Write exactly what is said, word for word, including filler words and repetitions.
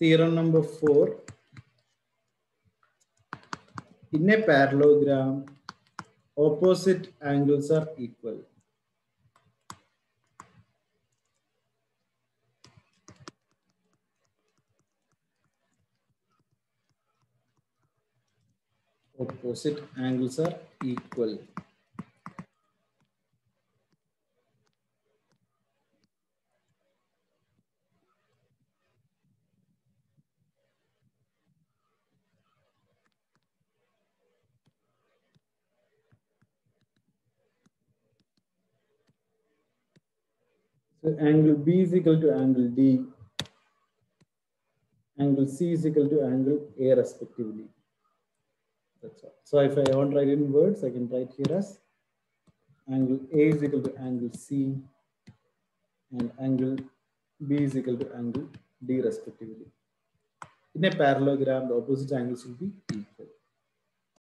theorem number four. In a parallelogram, opposite angles are equal. Opposite angles are equal. So angle B is equal to angle D. Angle C is equal to angle A respectively. That's all. So if I want to write in words, I can write here as angle A is equal to angle C and angle B is equal to angle D respectively. In a parallelogram, the opposite angles will be equal.